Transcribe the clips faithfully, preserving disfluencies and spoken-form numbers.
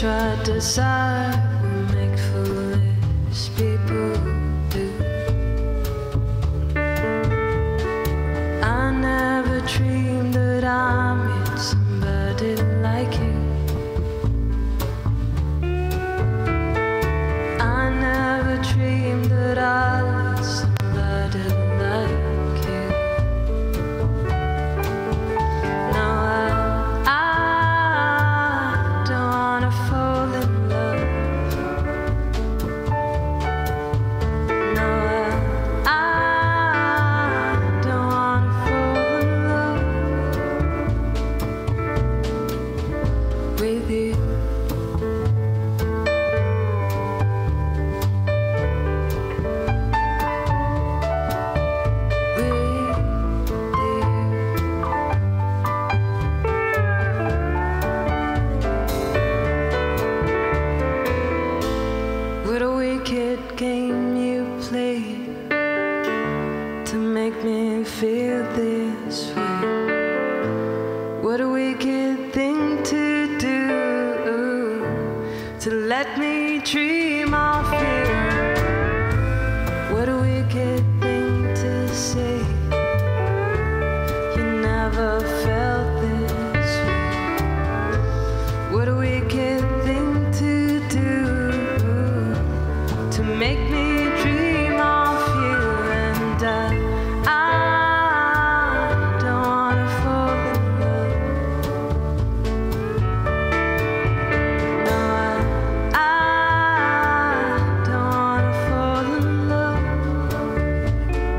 tried to decide, we make foolish people do. I never dreamed that I meet somebody like you. I never dreamed that I loved somebody like you. No, I, I don't want to fall in love. No, I, I don't want to fall in love with you. What a wicked game you played to make me feel this way. What a wicked thing to do, to let me dream of you. What a wicked thing to say, you never felt this way. What a wicked thing to do, to make me dream of you. And I, I don't want to fall in love. No, I, I don't want to fall in love with you.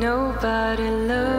Nobody loves.